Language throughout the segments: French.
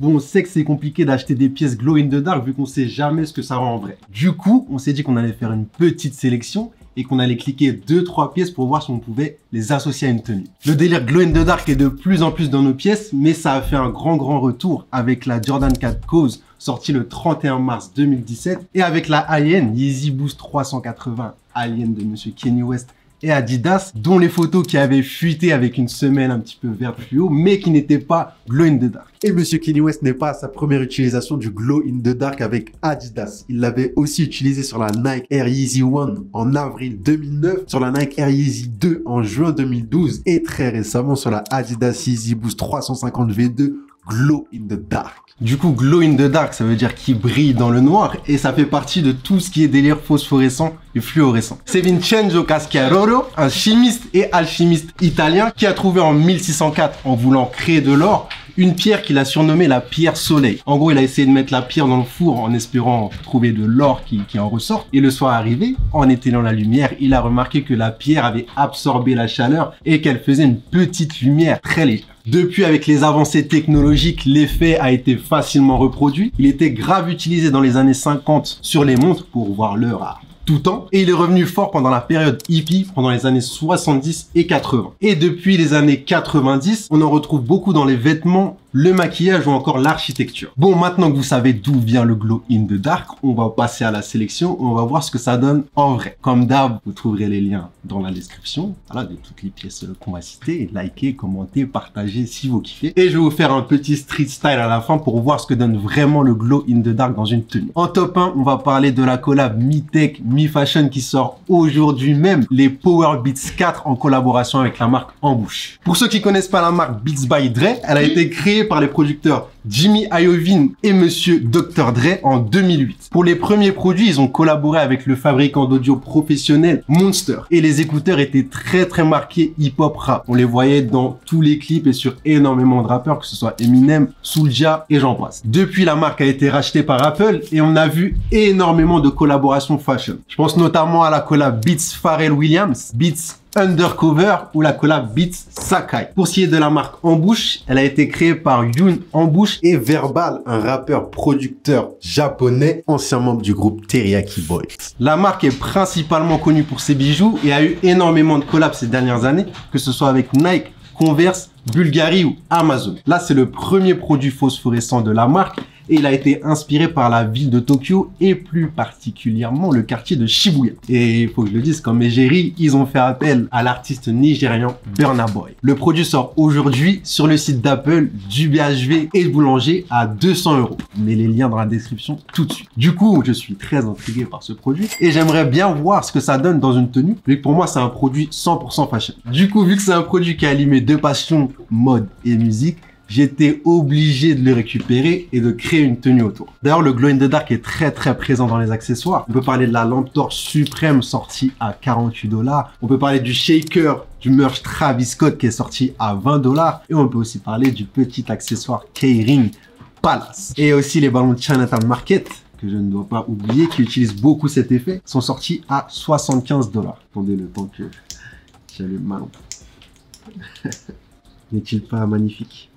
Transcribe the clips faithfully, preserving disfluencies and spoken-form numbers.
Bon, on sait que c'est compliqué d'acheter des pièces glow in the dark vu qu'on sait jamais ce que ça rend en vrai. Du coup, on s'est dit qu'on allait faire une petite sélection et qu'on allait cliquer deux trois pièces pour voir si on pouvait les associer à une tenue. Le délire glow in the dark est de plus en plus dans nos pièces, mais ça a fait un grand grand retour avec la Jordan quatre Cause sortie le trente et un mars deux mille dix-sept et avec la Alien Yeezy Boost trois cent quatre-vingts, Alien de monsieur Kanye West et Adidas, dont les photos qui avaient fuité avec une semelle un petit peu vert fluo, mais qui n'étaient pas glow in the dark. Et monsieur Kanye West n'est pas à sa première utilisation du glow in the dark avec Adidas. Il l'avait aussi utilisé sur la Nike Air Yeezy un en avril deux mille neuf, sur la Nike Air Yeezy deux en juin deux mille douze et très récemment sur la Adidas Yeezy Boost trois cent cinquante V deux glow in the dark. Du coup, glow in the dark, ça veut dire qu'il brille dans le noir et ça fait partie de tout ce qui est délire phosphorescent et fluorescent. C'est Vincenzo Cascaroro, un chimiste et alchimiste italien qui a trouvé en mille six cent quatre, en voulant créer de l'or, une pierre qu'il a surnommée la pierre soleil. En gros, il a essayé de mettre la pierre dans le four en espérant trouver de l'or qui, qui en ressorte. Et le soir arrivé, en éteignant la lumière, il a remarqué que la pierre avait absorbé la chaleur et qu'elle faisait une petite lumière très légère. Depuis, avec les avancées technologiques, l'effet a été facilement reproduit. Il était grave utilisé dans les années cinquante sur les montres pour voir l'heure à tout temps. Et il est revenu fort pendant la période hippie, pendant les années soixante-dix et quatre-vingts. Et depuis les années quatre-vingt-dix, on en retrouve beaucoup dans les vêtements, le maquillage ou encore l'architecture. Bon, maintenant que vous savez d'où vient le glow in the dark, on va passer à la sélection, on va voir ce que ça donne en vrai. Comme d'hab, vous trouverez les liens dans la description, voilà, de toutes les pièces qu'on va citer. Likez, commentez, partagez si vous kiffez. Et je vais vous faire un petit street style à la fin pour voir ce que donne vraiment le glow in the dark dans une tenue. En top un, on va parler de la collab mi-tech, mi-fashion qui sort aujourd'hui même, les Power Beats quatre en collaboration avec la marque Ambush. Pour ceux qui connaissent pas la marque Beats by Dre, elle a été créée par les producteurs Jimmy Iovine et monsieur Dr Dre en deux mille huit. Pour les premiers produits, ils ont collaboré avec le fabricant d'audio professionnel Monster et les écouteurs étaient très très marqués hip-hop rap. On les voyait dans tous les clips et sur énormément de rappeurs, que ce soit Eminem, Soulja et j'en passe. Depuis, la marque a été rachetée par Apple et on a vu énormément de collaborations fashion. Je pense notamment à la collab Beats Pharrell Williams, Beats Undercover ou la collab Beats Sakai. Pour ce qui est de la marque Ambush, elle a été créée par Yoon Ambush et Verbal, un rappeur producteur japonais, ancien membre du groupe Teriyaki Boys. La marque est principalement connue pour ses bijoux et a eu énormément de collabs ces dernières années, que ce soit avec Nike, Converse, Bulgari ou Amazon. Là, c'est le premier produit phosphorescent de la marque et il a été inspiré par la ville de Tokyo et plus particulièrement le quartier de Shibuya. Et il faut que je le dise, comme égérie, ils ont fait appel à l'artiste nigérian Burna Boy. Le produit sort aujourd'hui sur le site d'Apple, du B H V et de Boulanger à deux cents euros. Mets les liens dans la description tout de suite. Du coup, je suis très intrigué par ce produit et j'aimerais bien voir ce que ça donne dans une tenue, vu que pour moi c'est un produit cent pour cent fashion. Du coup, vu que c'est un produit qui a allumé deux passions, mode et musique, j'étais obligé de le récupérer et de créer une tenue autour. D'ailleurs, le glow in the dark est très très présent dans les accessoires. On peut parler de la lampe torche suprême sortie à quarante-huit dollars. On peut parler du shaker, du merch Travis Scott qui est sorti à vingt dollars. Et on peut aussi parler du petit accessoire K-Ring Palace. Et aussi les ballons de Chinatown Market, que je ne dois pas oublier, qui utilisent beaucoup cet effet, sont sortis à soixante-quinze dollars. Attendez le temps que j'allume ma lampe. N'est-il pas magnifique?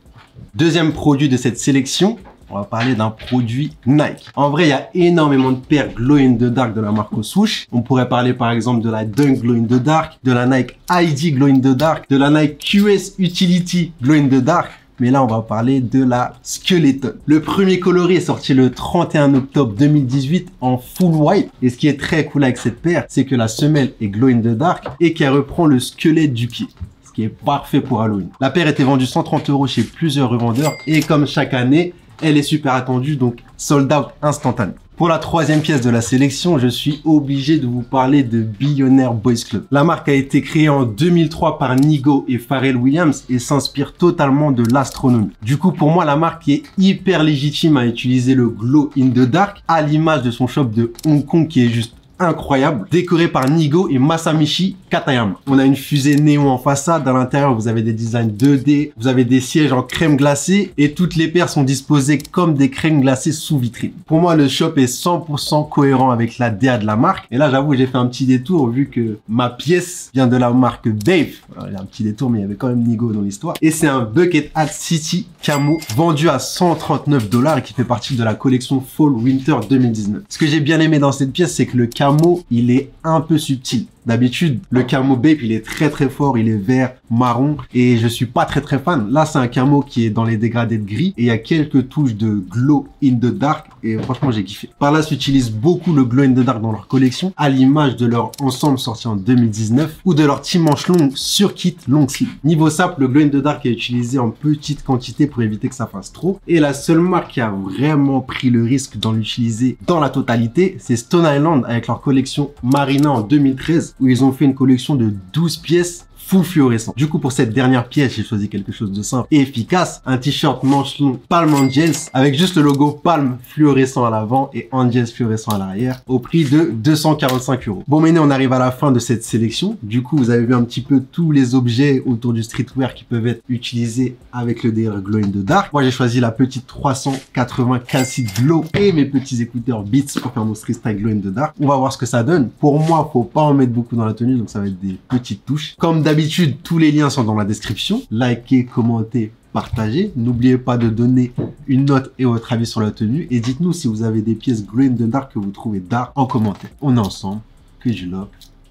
Deuxième produit de cette sélection, on va parler d'un produit Nike. En vrai, il y a énormément de paires glow in the dark de la marque aux souches. On pourrait parler par exemple de la Dunk glow in the dark, de la Nike I D glow in the dark, de la Nike Q S Utility glow in the dark. Mais là, on va parler de la Skeleton. Le premier coloris est sorti le trente et un octobre deux mille dix-huit en full white. Et ce qui est très cool avec cette paire, c'est que la semelle est glow in the dark et qu'elle reprend le squelette du pied, qui est parfait pour Halloween. La paire était vendue cent trente euros chez plusieurs revendeurs et comme chaque année, elle est super attendue, donc sold out instantané. Pour la troisième pièce de la sélection, je suis obligé de vous parler de Billionaire Boys Club. La marque a été créée en deux mille trois par Nigo et Pharrell Williams et s'inspire totalement de l'astronomie. Du coup, pour moi, la marque est hyper légitime à utiliser le glow in the dark, à l'image de son shop de Hong Kong qui est juste incroyable, décoré par Nigo et Masamichi Katayama. On a une fusée néon en façade, à l'intérieur vous avez des designs deux D, vous avez des sièges en crème glacée et toutes les paires sont disposées comme des crèmes glacées sous vitrine. Pour moi le shop est cent pour cent cohérent avec la D A de la marque et là j'avoue j'ai fait un petit détour vu que ma pièce vient de la marque Dave. Alors, il y a un petit détour mais il y avait quand même Nigo dans l'histoire. Et c'est un bucket hat City Camo vendu à cent trente-neuf dollars et qui fait partie de la collection Fall Winter deux mille dix-neuf. Ce que j'ai bien aimé dans cette pièce c'est que le camo il est un peu subtil. D'habitude, le camo Bape, il est très très fort, il est vert, marron, et je suis pas très très fan. Là, c'est un camo qui est dans les dégradés de gris, et il y a quelques touches de glow in the dark, et franchement, j'ai kiffé. Par là, s'utilisent beaucoup le glow in the dark dans leur collection, à l'image de leur ensemble sorti en deux mille dix-neuf, ou de leur team manche longue sur kit long sleeve. Niveau sap, le glow in the dark est utilisé en petite quantité pour éviter que ça fasse trop, et la seule marque qui a vraiment pris le risque d'en l'utiliser dans la totalité, c'est Stone Island avec leur collection Marina en deux mille treize, où ils ont fait une collection de douze pièces full fluorescent. Du coup, pour cette dernière pièce, j'ai choisi quelque chose de simple et efficace. Un t-shirt manche longue Palm Angels avec juste le logo Palm fluorescent à l'avant et Angels fluorescent à l'arrière au prix de deux cent quarante-cinq euros. Bon, maintenant, on arrive à la fin de cette sélection. Du coup, vous avez vu un petit peu tous les objets autour du streetwear qui peuvent être utilisés avec le D R Glow in the Dark. Moi, j'ai choisi la petite trois cent quatre-vingts Cassie Glow et mes petits écouteurs Beats pour faire mon street style Glow in the Dark. On va voir ce que ça donne. Pour moi, faut pas en mettre beaucoup dans la tenue, donc ça va être des petites touches. Comme d'habitude, tous les liens sont dans la description. Likez, commentez, partagez. N'oubliez pas de donner une note et votre avis sur la tenue. Et dites-nous si vous avez des pièces Glow in the Dark que vous trouvez d'art en commentaire. On est ensemble. Que du love.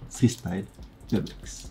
Street Style. The Max.